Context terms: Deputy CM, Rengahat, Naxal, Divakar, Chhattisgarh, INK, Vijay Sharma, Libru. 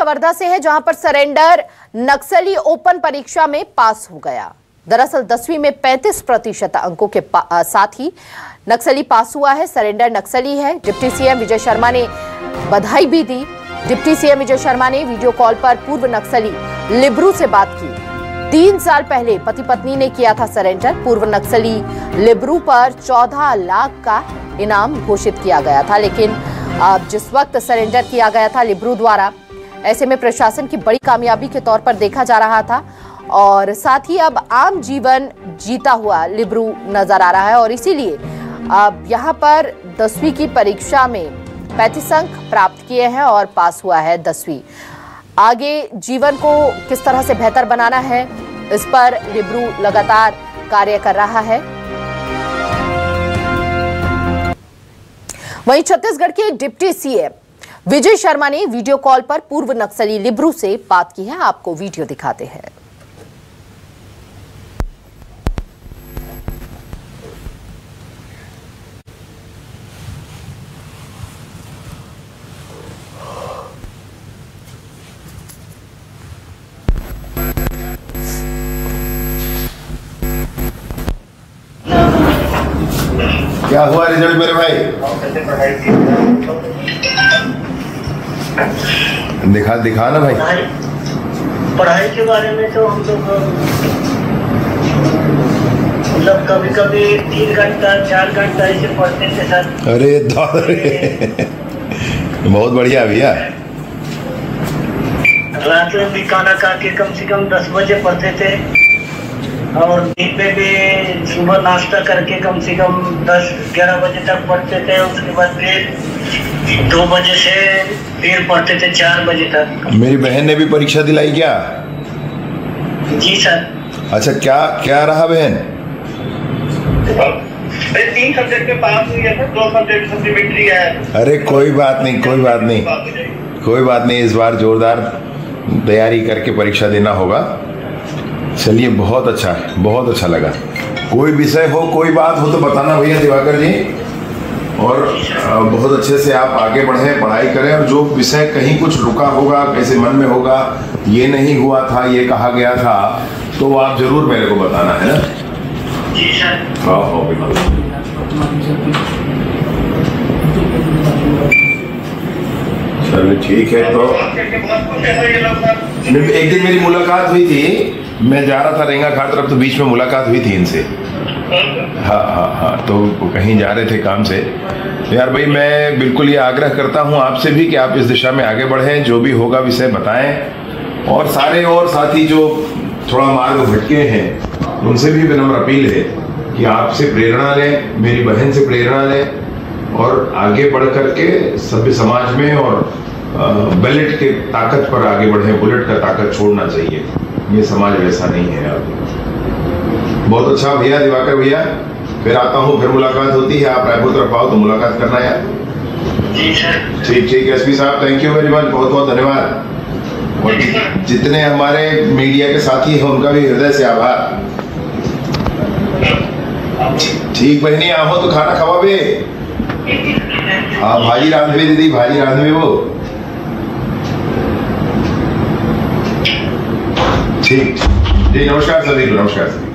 कवर्धा से है जहां पर सरेंडर नक्सली ओपन परीक्षा में पास हो गया। दरअसल 10वीं में 35% अंकों के साथ ही नक्सली पास हुआ है। सरेंडर नक्सली है। डिप्टी सीएम विजय शर्मा ने बधाई भी दी। डिप्टी सीएम विजय शर्मा ने वीडियो कॉल पर पूर्व नक्सली लिब्रू से बात की। 3 साल पहले पति पत्नी ने किया था सरेंडर। पूर्व नक्सली लिब्रू पर 14 लाख का इनाम घोषित किया गया था, लेकिन अब जिस वक्त सरेंडर किया गया था लिब्रू द्वारा, ऐसे में प्रशासन की बड़ी कामयाबी के तौर पर देखा जा रहा था और साथ ही अब आम जीवन जीता हुआ लिब्रू नजर आ रहा है। और इसीलिए अब यहाँ पर 10वीं की परीक्षा में 35 अंक प्राप्त किए हैं और पास हुआ है 10वीं। आगे जीवन को किस तरह से बेहतर बनाना है, इस पर लिब्रू लगातार कार्य कर रहा है। वहीं छत्तीसगढ़ के डिप्टी सीएम विजय शर्मा ने वीडियो कॉल पर पूर्व नक्सली लिब्रू से बात की है। आपको वीडियो दिखाते हैं। क्या हुआ रिजल्ट मेरे भाई? दिखा दिखा ना भाई। पढ़ाई के बारे में तो हम लोग मतलब कभी कभी 3 घंटा 4 घंटा ऐसे पढ़ने के साथ। अरे बहुत बढ़िया भैया। रात में भी खाना खा के कम से कम 10 बजे पढ़ते थे और दिन में भी सुबह नाश्ता करके कम से कम 10-11 बजे तक पढ़ते थे। उसके बाद फिर 2 बजे से फिर पढ़ते थे 4 बजे तक। मेरी बहन ने भी परीक्षा दिलाई क्या? जी सर। अच्छा, क्या क्या रहा बहन? 3 सब्जेक्ट में पास हुई है, 2 सब्जेक्ट सप्लीमेंट्री है। अरे कोई बात नहीं, कोई बात नहीं, कोई बात नहीं। इस बार जोरदार तैयारी करके परीक्षा देना होगा। चलिए, बहुत अच्छा है, बहुत अच्छा लगा। कोई विषय हो, कोई बात हो तो बताना भैया दिवाकर जी। और बहुत अच्छे से आप आगे बढ़ें, पढ़ाई करें। और जो विषय कहीं कुछ रुका होगा, कैसे मन में होगा, ये नहीं हुआ था, ये कहा गया था, तो आप जरूर मेरे को बताना है ना। जी सर। हो बिल्कुल, ठीक है। तो एक दिन मेरी मुलाकात हुई थी, मैं जा रहा था रेंगाघाट तरफ, तो बीच में मुलाकात हुई थी इनसे। हाँ, तो कहीं जा रहे थे काम से। यार भाई, मैं बिल्कुल ये आग्रह करता हूँ आपसे भी कि आप इस दिशा में आगे बढ़ें। जो भी होगा विषय बताएं। और सारे और साथी जो थोड़ा मार्ग भटके हैं, उनसे भी विनम्र अपील है कि आपसे प्रेरणा लें, मेरी बहन से प्रेरणा लें और आगे बढ़ करके सभ्य समाज में और बैलेट के ताकत पर आगे बढ़े। बुलेट का ताकत छोड़ना चाहिए, ये समाज वैसा नहीं है आप। बहुत अच्छा भैया दिवाकर भैया, फिर आता हूँ, फिर मुलाकात होती है। आप रायपुर तरफ आओ तो मुलाकात करना यार। ठीक ठीक। एसपी साहब, थैंक यू वेरी मच, बहुत बहुत धन्यवाद। और जितने हमारे मीडिया के साथी हैं उनका भी हृदय से आभार। ठीक बहनी, आओ तो खाना खवा भी। हाँ, भाजी रांधवे दीदी, भाजी रांधवे वो। ठीक जी, नमस्कार सभी को, नमस्कार।